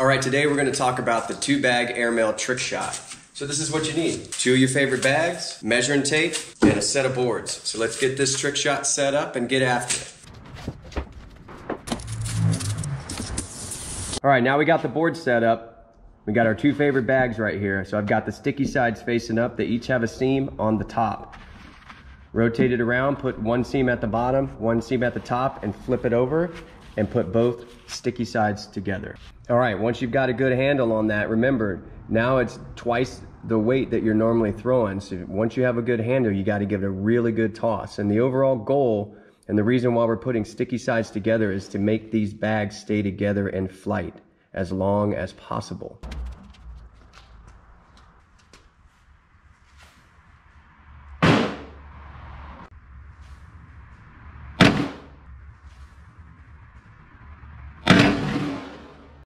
All right, today we're gonna talk about the 2-bag airmail trick shot. So this is what you need. 2 of your favorite bags, measuring tape, and a set of boards. So let's get this trick shot set up and get after it. All right, now we got the board set up. We got our 2 favorite bags right here. So I've got the sticky sides facing up. They each have a seam on the top. Rotate it around, put 1 seam at the bottom, 1 seam at the top, and flip it over and put both sticky sides together. All right, once you've got a good handle on that, remember, now it's twice the weight that you're normally throwing. So once you have a good handle, you gotta give it a really good toss. And the overall goal, and the reason why we're putting sticky sides together, is to make these bags stay together in flight as long as possible.